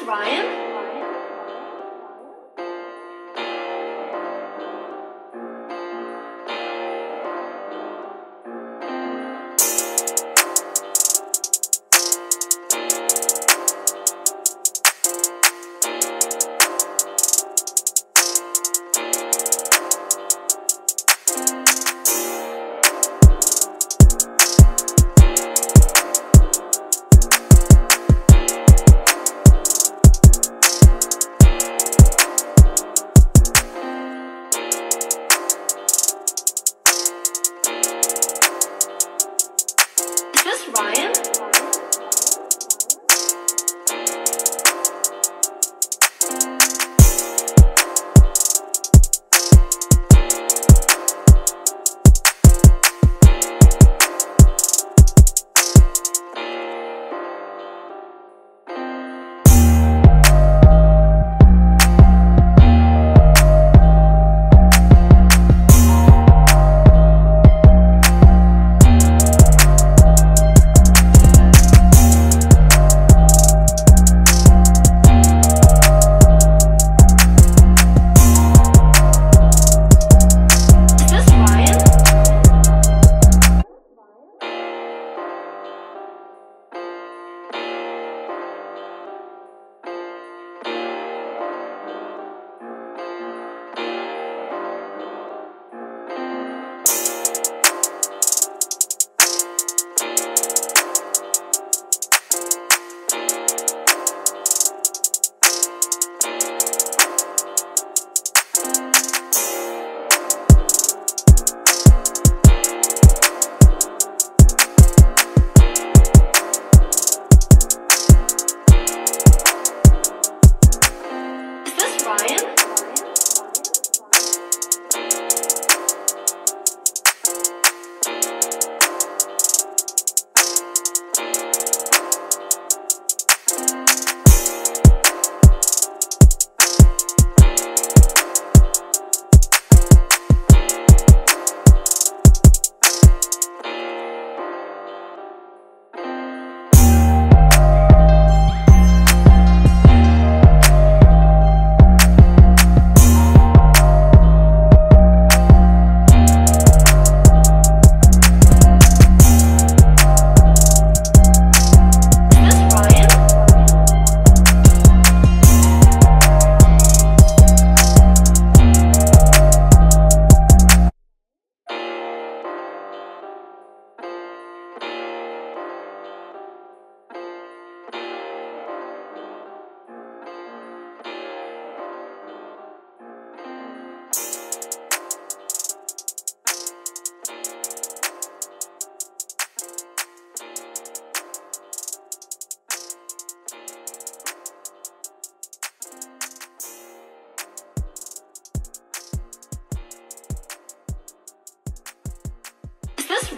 That's Ryan.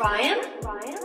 Ryan? Ryan? Ryan?